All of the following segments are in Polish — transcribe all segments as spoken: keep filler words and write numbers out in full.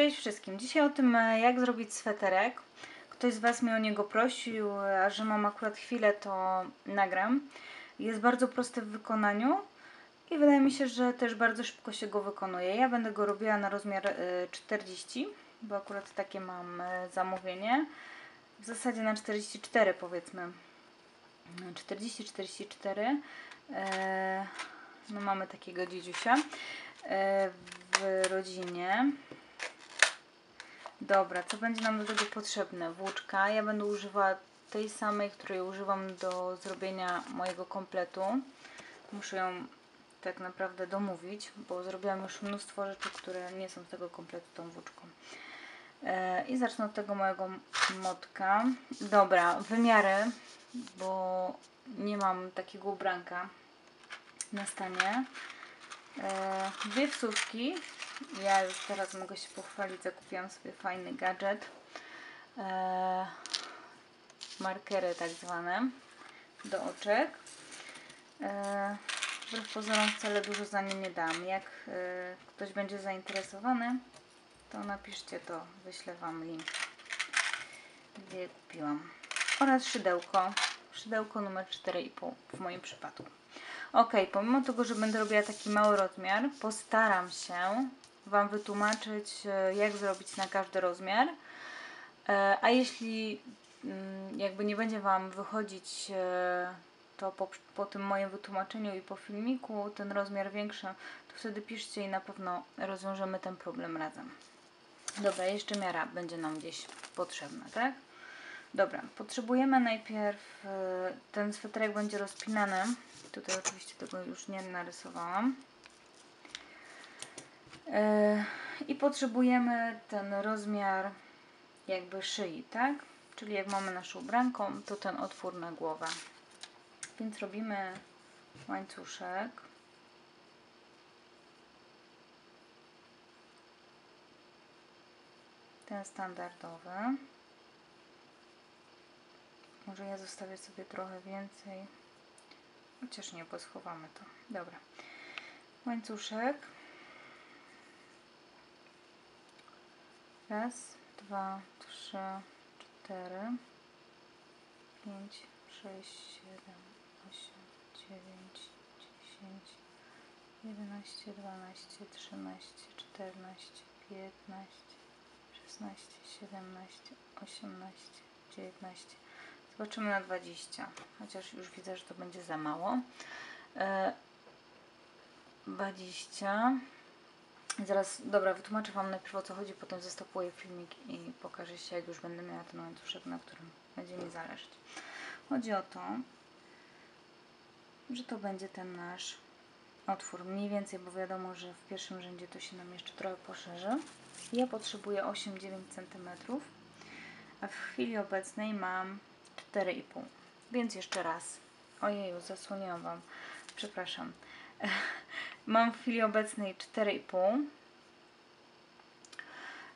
Cześć wszystkim! Dzisiaj o tym, jak zrobić sweterek. Ktoś z Was mnie o niego prosił, a że mam akurat chwilę, to nagram. Jest bardzo prosty w wykonaniu i wydaje mi się, że też bardzo szybko się go wykonuje. Ja będę go robiła na rozmiar czterdzieści, bo akurat takie mam zamówienie. W zasadzie na czterdzieści cztery powiedzmy. czterdzieści czterdzieści cztery. No mamy takiego dziedziusia w rodzinie. Dobra, co będzie nam do tego potrzebne? Włóczka. Ja będę używała tej samej, której używam do zrobienia mojego kompletu. Muszę ją tak naprawdę domówić, bo zrobiłam już mnóstwo rzeczy, które nie są z tego kompletu tą włóczką. I zacznę od tego mojego motka. Dobra, wymiary, bo nie mam takiego ubranka na stanie. Dwie wsówki. Ja już teraz mogę się pochwalić, zakupiłam sobie fajny gadżet, eee, markery tak zwane do oczek. Eee, wbrew pozorom wcale dużo za nie nie dam. Jak eee, ktoś będzie zainteresowany, to napiszcie to, wyślę Wam link, gdzie je kupiłam. Oraz szydełko, szydełko numer cztery i pół w moim przypadku. Ok, pomimo tego, że będę robiła taki mały rozmiar, postaram się Wam wytłumaczyć, jak zrobić na każdy rozmiar. A jeśli jakby nie będzie Wam wychodzić to po, po tym moim wytłumaczeniu i po filmiku, ten rozmiar większy, to wtedy piszcie i na pewno rozwiążemy ten problem razem. Dobra, jeszcze miara będzie nam gdzieś potrzebna, tak? Dobra, potrzebujemy najpierw, ten sweterek będzie rozpinany. Tutaj oczywiście tego już nie narysowałam. I potrzebujemy ten rozmiar jakby szyi, tak? Czyli jak mamy naszą ubranką, to ten otwór na głowę. Więc robimy łańcuszek. Ten standardowy. Może ja zostawię sobie trochę więcej, chociaż nie, bo schowamy to. Dobra, łańcuszek. Raz, dwa, trzy, cztery, pięć, sześć, siedem, osiem, dziewięć, dziesięć, jedenaście, dwanaście, trzynaście, czternaście, piętnaście, szesnaście, siedemnaście, osiemnaście, dziewiętnaście. Zobaczymy na dwadzieścia, chociaż już widzę, że to będzie za mało. dwadzieścia. Zaraz, dobra, wytłumaczę Wam najpierw, o co chodzi, potem zastopuję filmik i pokażę się, jak już będę miała ten łańcuszek, na którym będzie mi zależeć. Chodzi o to, że to będzie ten nasz otwór, mniej więcej, bo wiadomo, że w pierwszym rzędzie to się nam jeszcze trochę poszerzy. Ja potrzebuję osiem do dziewięciu centymetrów, a w chwili obecnej mam cztery i pół. Więc jeszcze raz. Ojeju, zasłoniłam Wam. Przepraszam. Mam w chwili obecnej cztery i pół.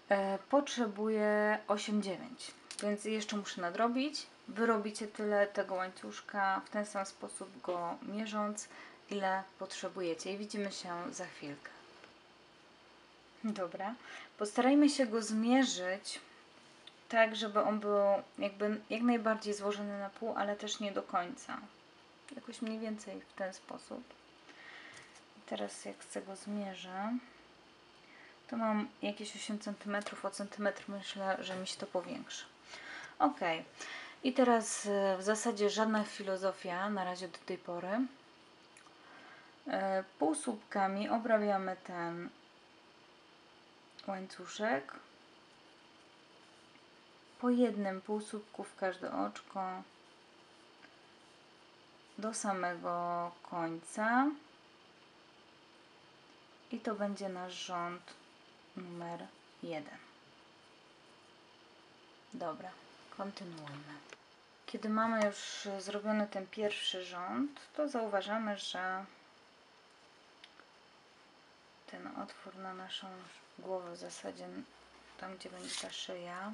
E, potrzebuję osiem dziewięć. Więc jeszcze muszę nadrobić. Wy robicie tyle tego łańcuszka w ten sam sposób, go mierząc, ile potrzebujecie. I widzimy się za chwilkę. Dobra. Postarajmy się go zmierzyć tak, żeby on był jakby jak najbardziej złożony na pół, ale też nie do końca. Jakoś mniej więcej w ten sposób. I teraz jak z tego zmierzę, to mam jakieś osiem centymetrów, o centymetr myślę, że mi się to powiększy. Ok. I teraz w zasadzie żadna filozofia na razie do tej pory. Półsłupkami obrabiamy ten łańcuszek. Po jednym półsłupku w każde oczko do samego końca i to będzie nasz rząd numer jeden. Dobra, kontynuujmy. Kiedy mamy już zrobiony ten pierwszy rząd, to zauważamy, że ten otwór na naszą głowę, w zasadzie tam, gdzie będzie ta szyja,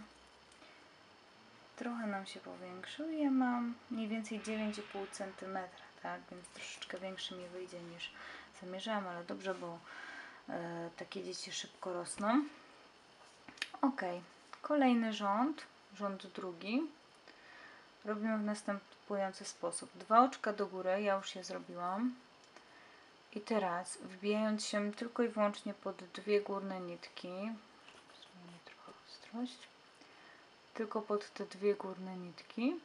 trochę nam się powiększył. Ja mam mniej więcej dziewięć i pół centymetra, tak? Więc troszeczkę większy mi wyjdzie, niż zamierzałam, ale dobrze, bo e, takie dzieci szybko rosną. Ok, kolejny rząd, rząd drugi, robimy w następujący sposób. Dwa oczka do góry, ja już je zrobiłam. I teraz, wbijając się tylko i wyłącznie pod dwie górne nitki, zmienię trochę ostrość, tylko pod te dwie górne nitki,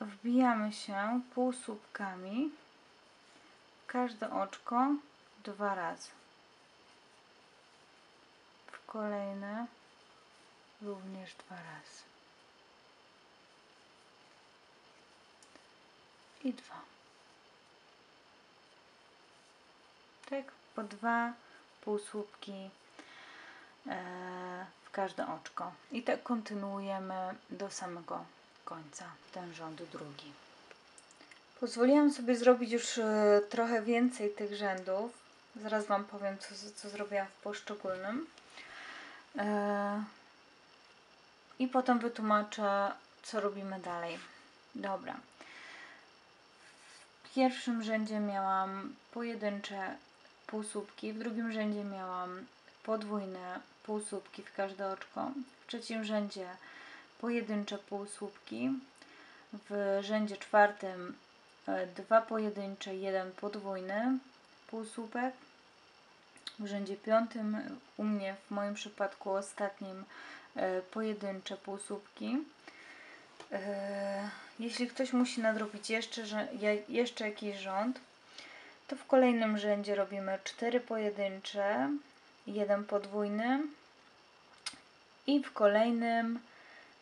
wbijamy się półsłupkami w każde oczko dwa razy. W kolejne również dwa razy. I dwa. Tak, po dwa półsłupki w każde oczko. I tak kontynuujemy do samego końca ten rząd drugi. Pozwoliłam sobie zrobić już trochę więcej tych rzędów. Zaraz Wam powiem, co, co zrobiłam w poszczególnym. I potem wytłumaczę, co robimy dalej. Dobra. W pierwszym rzędzie miałam pojedyncze półsłupki, w drugim rzędzie miałam podwójne półsłupki w każde oczko, w trzecim rzędzie pojedyncze półsłupki, w rzędzie czwartym dwa pojedyncze, jeden podwójny półsłupek, w rzędzie piątym u mnie, w moim przypadku ostatnim, pojedyncze półsłupki. Jeśli ktoś musi nadrobić jeszcze, jeszcze jakiś rząd, to w kolejnym rzędzie robimy cztery pojedyncze, jeden podwójny i w kolejnym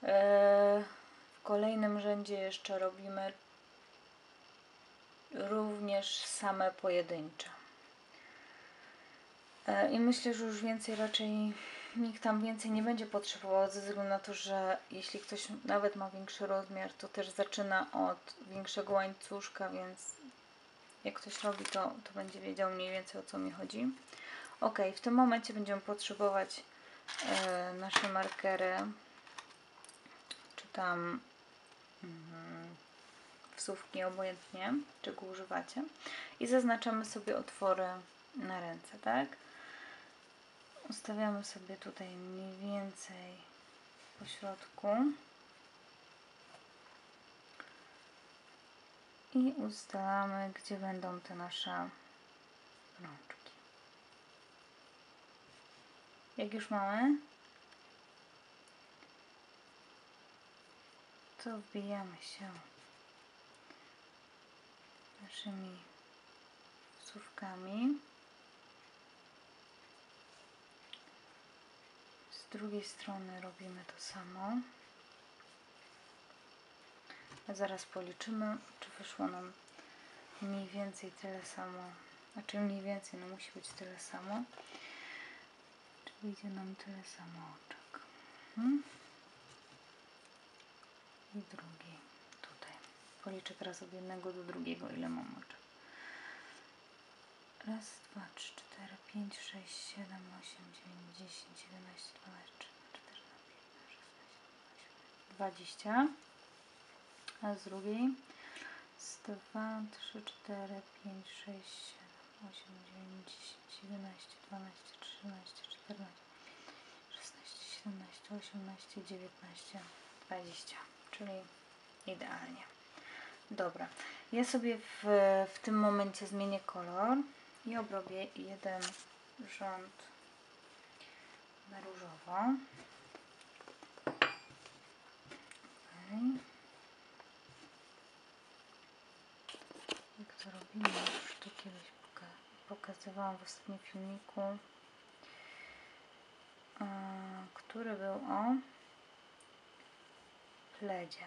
w kolejnym rzędzie jeszcze robimy również same pojedyncze. I myślę, że już więcej raczej nikt tam więcej nie będzie potrzebował, ze względu na to, że jeśli ktoś nawet ma większy rozmiar, to też zaczyna od większego łańcuszka, więc jak ktoś robi, to, to będzie wiedział mniej więcej, o co mi chodzi. Ok, w tym momencie będziemy potrzebować yy, nasze markery, czy tam yy, wsówki, obojętnie, czego używacie, i zaznaczamy sobie otwory na ręce, tak? Ustawiamy sobie tutaj mniej więcej po środku i ustalamy, gdzie będą te nasze rączki. Jak już mamy, to wbijamy się naszymi wsówkami. Z drugiej strony robimy to samo. A zaraz policzymy, czy wyszło nam mniej więcej tyle samo. Znaczy mniej więcej, no musi być tyle samo. Czy wyjdzie nam tyle samo oczek. Hmm? I drugi tutaj. Policzę teraz od jednego do drugiego, ile mam oczek. Raz, dwa, trzy, cztery, pięć, sześć, siedem, osiem, dziewięć, dziesięć, jedenaście, dwanaście, trzynaście, czternaście, piętnaście, szesnaście, dwadzieścia. A z drugiej z dwa, trzy, cztery, pięć, sześć, siedem, osiem, dziewięć, dziesięć, jedenaście, dwanaście, trzynaście, czternaście, szesnaście, siedemnaście, osiemnaście, dziewiętnaście, dwadzieścia. Czyli idealnie. Dobra. Ja sobie w, w tym momencie zmienię kolor i obrobię jeden rząd na różowo. Jak to robimy? Już to kiedyś pokazywałam w ostatnim filmiku, który był o pledzie,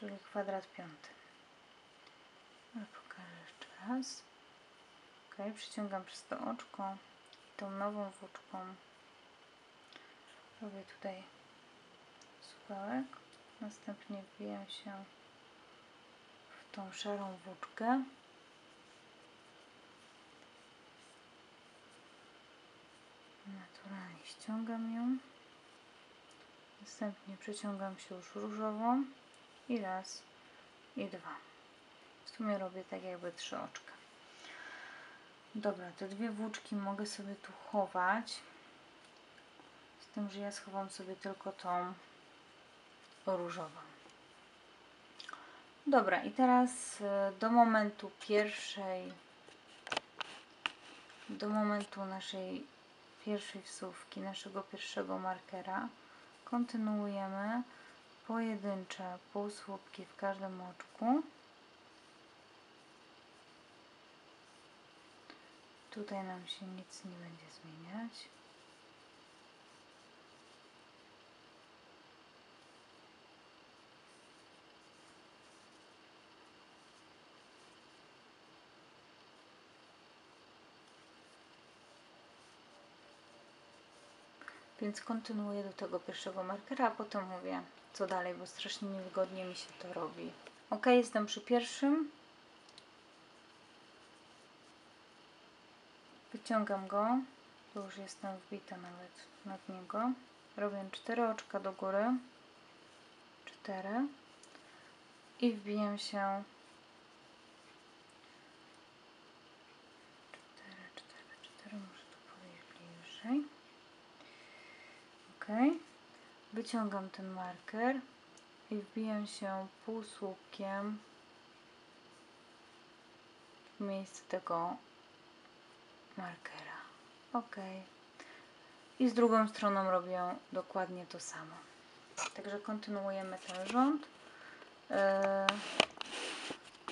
czyli kwadrat piąty. Pokażę jeszcze raz. Ok, przyciągam przez to oczko i tą nową włóczką robię tutaj supełek. Następnie wbijam się w tą szarą włóczkę. Naturalnie ściągam ją. Następnie przeciągam się już różową i raz i dwa. W sumie robię tak jakby trzy oczka. Dobra, te dwie włóczki mogę sobie tu chować. Z tym, że ja schowam sobie tylko tą różową. Dobra, i teraz do momentu pierwszej, do momentu naszej pierwszej wsówki, naszego pierwszego markera kontynuujemy pojedyncze półsłupki w każdym oczku. Tutaj nam się nic nie będzie zmieniać. Więc kontynuuję do tego pierwszego markera, a potem mówię co dalej, bo strasznie niewygodnie mi się to robi. Ok, jestem przy pierwszym. Wyciągam go, tu już jestem wbita nawet nad niego. Robię cztery oczka do góry, cztery, i wbijam się cztery, cztery, cztery, muszę tu podejść bliżej. Ok, wyciągam ten marker i wbijam się półsłupkiem w miejsce tego markera. Ok. I z drugą stroną robię dokładnie to samo. Także kontynuujemy ten rząd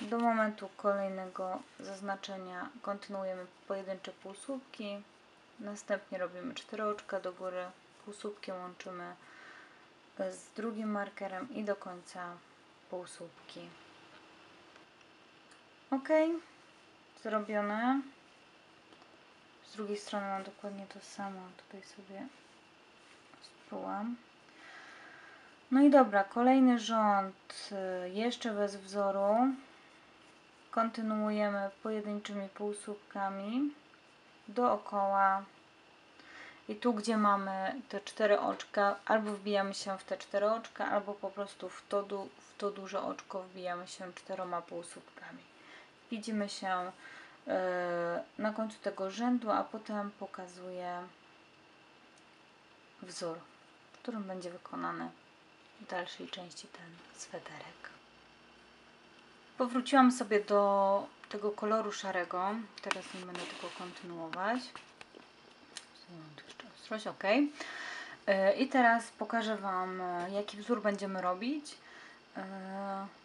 do momentu kolejnego zaznaczenia. Kontynuujemy pojedyncze półsłupki, następnie robimy cztery oczka do góry, półsłupkiem łączymy z drugim markerem i do końca półsłupki. Ok, zrobione. Z drugiej strony mam dokładnie to samo, tutaj sobie sprółam. No i dobra, kolejny rząd jeszcze bez wzoru. Kontynuujemy pojedynczymi półsłupkami dookoła. I tu, gdzie mamy te cztery oczka, albo wbijamy się w te cztery oczka, albo po prostu w to, du w to duże oczko wbijamy się czteroma półsłupkami. Widzimy się na końcu tego rzędu, a potem pokazuję wzór, w którym będzie wykonany w dalszej części ten sweterek. Powróciłam sobie do tego koloru szarego, teraz nie będę tego kontynuować. Jeszcze ostrość, ok. I teraz pokażę Wam, jaki wzór będziemy robić.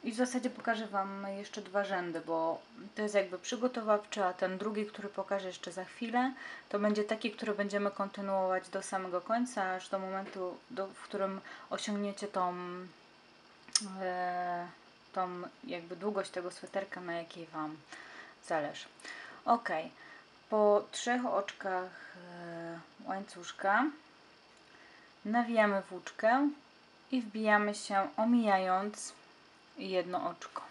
I w zasadzie pokażę Wam jeszcze dwa rzędy, bo to jest jakby przygotowawczy, a ten drugi, który pokażę jeszcze za chwilę, to będzie taki, który będziemy kontynuować do samego końca, aż do momentu, do, w którym osiągniecie tą, e, tą jakby długość tego sweterka, na jakiej Wam zależy. Ok, po trzech oczkach e, łańcuszka nawijamy włóczkę i wbijamy się, omijając jedno oczko.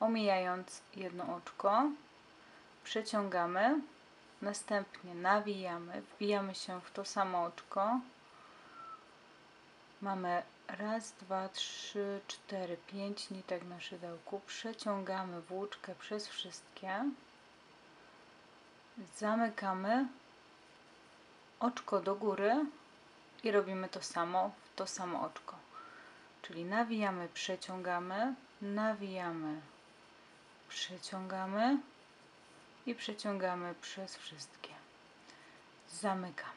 Omijając jedno oczko, przeciągamy, następnie nawijamy, wbijamy się w to samo oczko. Mamy raz, dwa, trzy, cztery, pięć nitek na szydełku. Przeciągamy włóczkę przez wszystkie. Zamykamy. Oczko do góry i robimy to samo w to samo oczko, czyli nawijamy, przeciągamy, nawijamy, przeciągamy i przeciągamy przez wszystkie, zamykamy.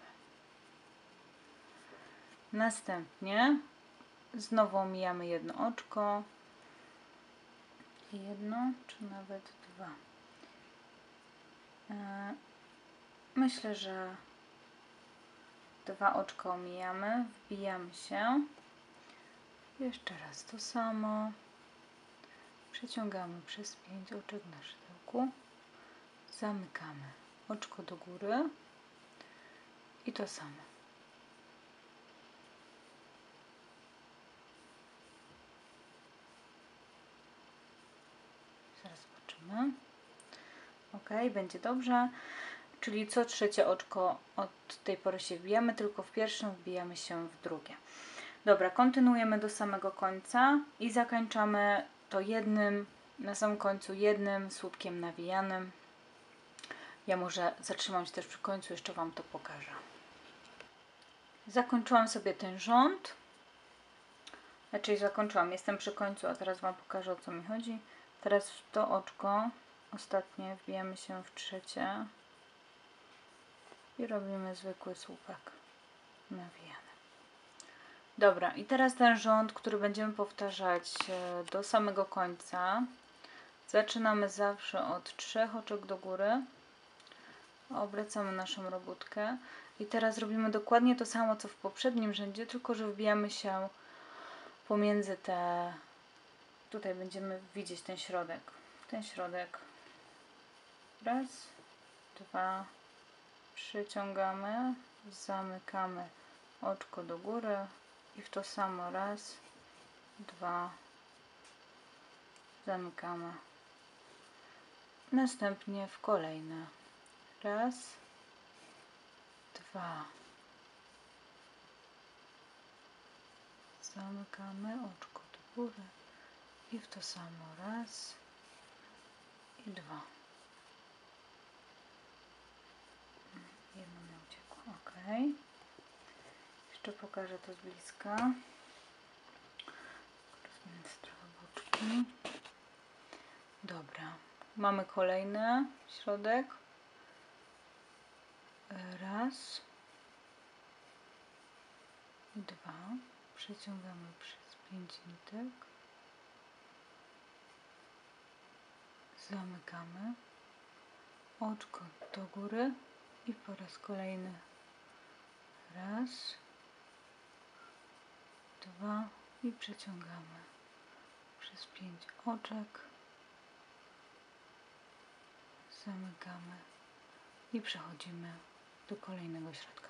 Następnie znowu omijamy jedno oczko, jedno czy nawet dwa, myślę, że dwa oczka omijamy, wbijamy się, jeszcze raz to samo, przeciągamy przez pięć oczek na szydełku, zamykamy, oczko do góry i to samo. Zaraz zobaczymy. Ok, będzie dobrze. Czyli co trzecie oczko od tej pory się wbijamy, tylko w pierwszym wbijamy się w drugie. Dobra, kontynuujemy do samego końca i zakończamy to jednym na samym końcu jednym słupkiem nawijanym. Ja może zatrzymam się też przy końcu, jeszcze Wam to pokażę. Zakończyłam sobie ten rząd. Znaczy zakończyłam, jestem przy końcu, a teraz Wam pokażę, o co mi chodzi. Teraz w to oczko ostatnie wbijamy się w trzecie i robimy zwykły słupek nawijany. Dobra, i teraz ten rząd, który będziemy powtarzać do samego końca. Zaczynamy zawsze od trzech oczek do góry. Obracamy naszą robótkę. I teraz robimy dokładnie to samo, co w poprzednim rzędzie, tylko że wbijamy się pomiędzy te... Tutaj będziemy widzieć ten środek. Ten środek. Raz, dwa, przyciągamy, zamykamy oczko do góry i w to samo raz, dwa, zamykamy. Następnie w kolejne. Raz, dwa. Zamykamy oczko do góry i w to samo raz i dwa. Jedno mi uciekło, ok. Jeszcze pokażę to z bliska. Rozmienię trochę boczki. Dobra, mamy kolejny środek. Raz i dwa. Przeciągamy przez pięć nitek. Zamykamy oczko do góry i po raz kolejny raz, dwa i przeciągamy przez pięć oczek, zamykamy i przechodzimy do kolejnego środka.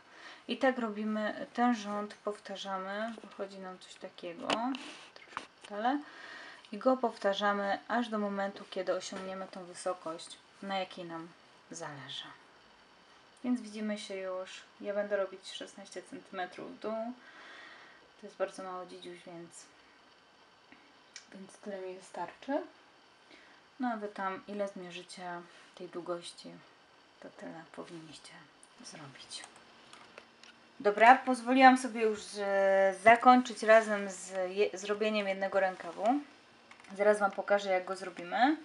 I tak robimy ten rząd, powtarzamy, wychodzi nam coś takiego, troszkę dalej. I go powtarzamy aż do momentu, kiedy osiągniemy tą wysokość, na jakiej nam zależy. Więc widzimy się już. Ja będę robić szesnaście centymetrów w dół. To jest bardzo mało dzidziuś, więc, więc tyle mi wystarczy. No a Wy tam ile zmierzycie tej długości, to tyle powinniście zrobić. Dobra, pozwoliłam sobie już zakończyć razem z zrobieniem jednego rękawu. Zaraz Wam pokażę, jak go zrobimy.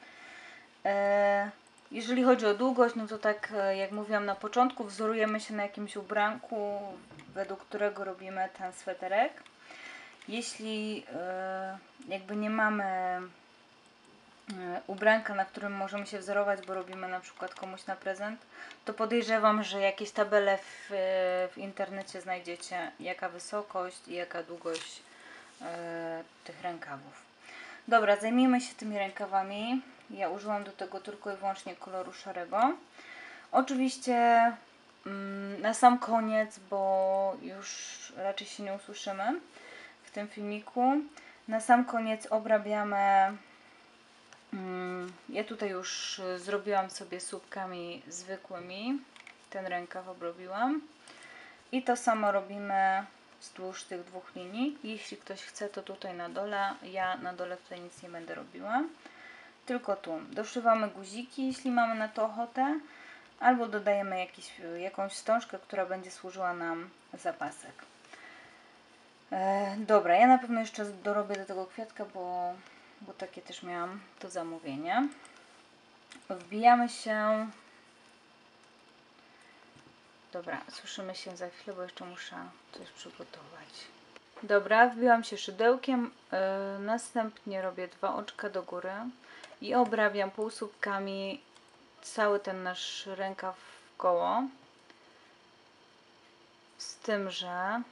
Jeżeli chodzi o długość, no to tak jak mówiłam na początku, wzorujemy się na jakimś ubranku, według którego robimy ten sweterek. Jeśli jakby nie mamy ubranka, na którym możemy się wzorować, bo robimy na przykład komuś na prezent, to podejrzewam, że jakieś tabele w, w internecie znajdziecie, jaka wysokość i jaka długość tych rękawów. Dobra, zajmijmy się tymi rękawami. Ja użyłam do tego tylko i wyłącznie koloru szarego. Oczywiście na sam koniec, bo już raczej się nie usłyszymy w tym filmiku, na sam koniec obrabiamy. Ja tutaj już zrobiłam sobie słupkami zwykłymi, ten rękaw obrobiłam i to samo robimy wzdłuż tych dwóch linii. Jeśli ktoś chce, to tutaj na dole, ja na dole tutaj nic nie będę robiła, tylko tu doszywamy guziki, jeśli mamy na to ochotę, albo dodajemy jakiś, jakąś wstążkę, która będzie służyła nam za pasek. E, dobra, ja na pewno jeszcze dorobię do tego kwiatka, bo, bo takie też miałam to zamówienie. Wbijamy się. Dobra, słyszymy się za chwilę, bo jeszcze muszę coś przygotować. Dobra, wbiłam się szydełkiem, yy, następnie robię dwa oczka do góry i obrabiam półsłupkami cały ten nasz rękaw w koło. Z tym, że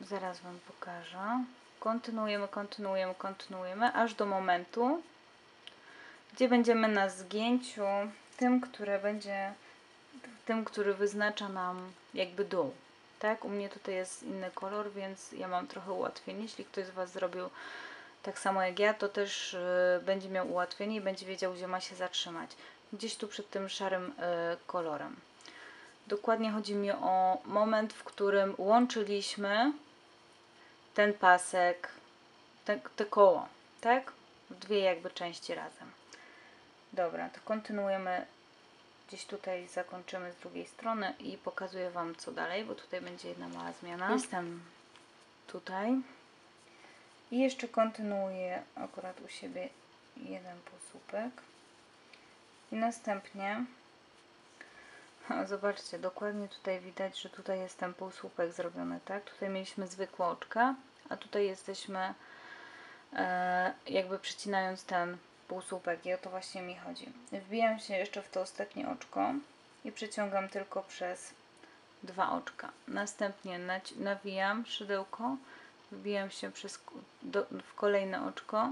zaraz Wam pokażę. Kontynuujemy, kontynuujemy, kontynuujemy, aż do momentu, gdzie będziemy na zgięciu tym, które będzie, tym, który wyznacza nam jakby dół, tak? U mnie tutaj jest inny kolor, więc ja mam trochę ułatwienie. Jeśli ktoś z Was zrobił tak samo jak ja, to też y, będzie miał ułatwienie i będzie wiedział, gdzie ma się zatrzymać. Gdzieś tu przed tym szarym y, kolorem. Dokładnie chodzi mi o moment, w którym łączyliśmy ten pasek, te, te koło, tak? W dwie jakby części razem. Dobra, to kontynuujemy. Gdzieś tutaj zakończymy z drugiej strony i pokazuję Wam co dalej, bo tutaj będzie jedna mała zmiana. Jestem tutaj i jeszcze kontynuuję akurat u siebie jeden półsłupek i następnie o, zobaczcie, dokładnie tutaj widać, że tutaj jest ten półsłupek zrobiony, tak? Tutaj mieliśmy zwykłe oczka, a tutaj jesteśmy e, jakby przecinając ten półsłupek i o to właśnie mi chodzi. Wbijam się jeszcze w to ostatnie oczko i przeciągam tylko przez dwa oczka. Następnie nawijam szydełko, wbijam się przez, do, w kolejne oczko,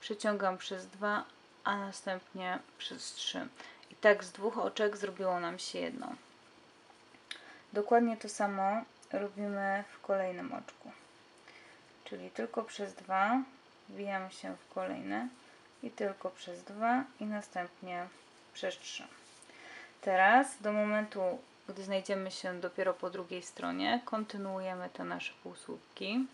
przeciągam przez dwa, a następnie przez trzy. I tak z dwóch oczek zrobiło nam się jedno. Dokładnie to samo robimy w kolejnym oczku. Czyli tylko przez dwa, wbijamy się w kolejne i tylko przez dwa i następnie przez trzy. Teraz do momentu, gdy znajdziemy się dopiero po drugiej stronie, kontynuujemy te nasze półsłupki.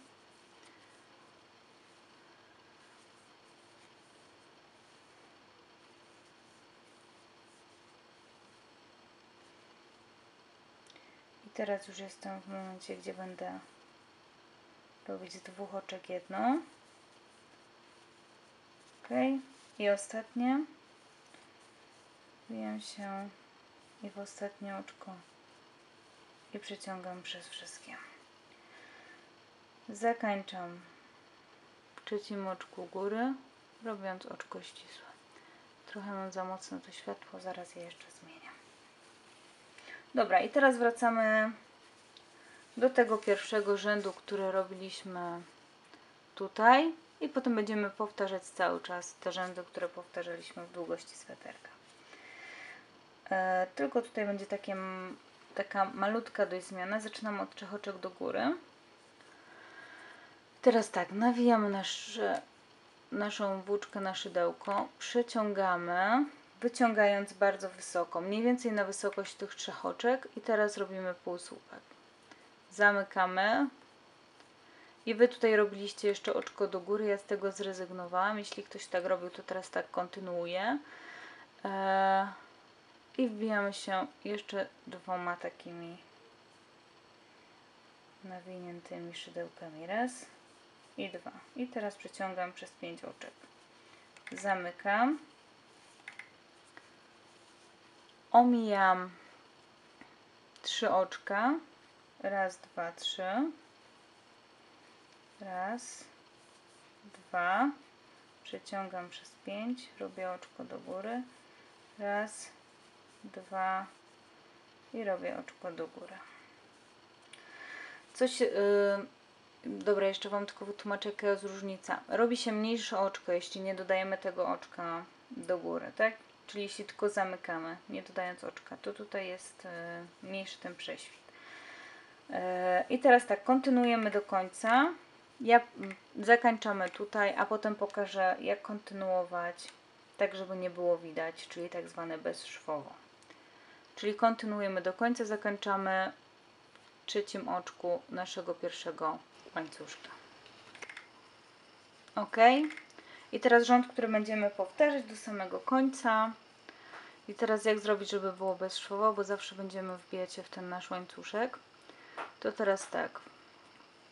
I teraz już jestem w momencie, gdzie będę robić z dwóch oczek jedno. Okay. I ostatnie wbijam się i w ostatnie oczko i przeciągam przez wszystkie. Zakończam w trzecim oczku góry, robiąc oczko ścisłe. Trochę mam za mocno to światło, zaraz je jeszcze zmienię. Dobra, i teraz wracamy do tego pierwszego rzędu, który robiliśmy tutaj. I potem będziemy powtarzać cały czas te rzędy, które powtarzaliśmy w długości sweterka. E, tylko tutaj będzie takie, taka malutka dość zmiana. Zaczynam od trzech oczek do góry. Teraz tak, nawijamy nasz, naszą włóczkę na szydełko, przeciągamy, wyciągając bardzo wysoko, mniej więcej na wysokość tych trzech oczek i teraz robimy półsłupek. Zamykamy. I Wy tutaj robiliście jeszcze oczko do góry, ja z tego zrezygnowałam. Jeśli ktoś tak robił, to teraz tak kontynuuję. Eee, I wbijamy się jeszcze dwoma takimi nawiniętymi szydełkami. Raz i dwa. I teraz przeciągam przez pięć oczek. Zamykam. Omijam trzy oczka. Raz, dwa, trzy. Raz, dwa, przeciągam przez pięć, robię oczko do góry, raz, dwa i robię oczko do góry. Coś, yy, dobra, jeszcze Wam tylko wytłumaczę, jaka jest różnica. Robi się mniejsze oczko, jeśli nie dodajemy tego oczka do góry, tak? Czyli jeśli tylko zamykamy, nie dodając oczka, to tutaj jest yy, mniejszy ten prześwit. I teraz tak, kontynuujemy do końca. Ja zakończamy tutaj, a potem pokażę jak kontynuować tak, żeby nie było widać, czyli tak zwane bezszwowo. Czyli kontynuujemy do końca, zakończamy w trzecim oczku naszego pierwszego łańcuszka. Ok. I teraz rząd, który będziemy powtarzać do samego końca. I teraz jak zrobić, żeby było bezszwowo, bo zawsze będziemy wbijać się w ten nasz łańcuszek. To teraz tak,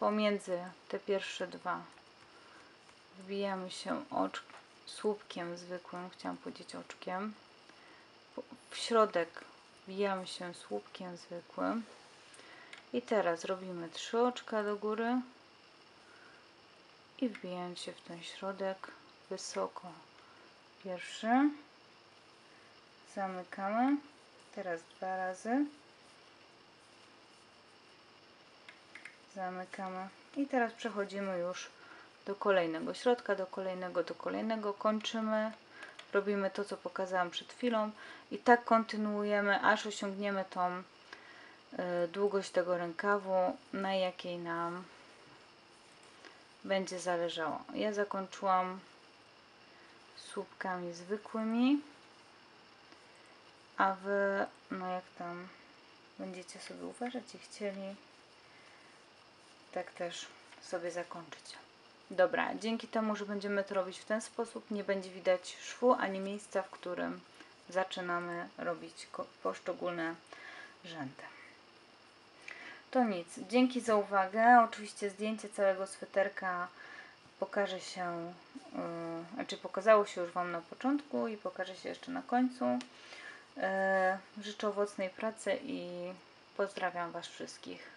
pomiędzy te pierwsze dwa wbijamy się oczk, słupkiem zwykłym, chciałam powiedzieć oczkiem, w środek wbijamy się słupkiem zwykłym i teraz robimy trzy oczka do góry i wbijając się w ten środek wysoko pierwszy, zamykamy, teraz dwa razy. Zamykamy i teraz przechodzimy już do kolejnego środka, do kolejnego, do kolejnego, kończymy, robimy to co pokazałam przed chwilą i tak kontynuujemy, aż osiągniemy tą y, długość tego rękawu, na jakiej nam będzie zależało. Ja zakończyłam słupkami zwykłymi, a Wy, no jak tam, będziecie sobie uważać i chcieli, tak też sobie zakończyć. Dobra, dzięki temu, że będziemy to robić w ten sposób, nie będzie widać szwu ani miejsca, w którym zaczynamy robić poszczególne rzędy. To nic, dzięki za uwagę. Oczywiście zdjęcie całego sweterka pokaże się, yy, znaczy pokazało się już Wam na początku i pokaże się jeszcze na końcu. Yy, życzę owocnej pracy i pozdrawiam Was wszystkich.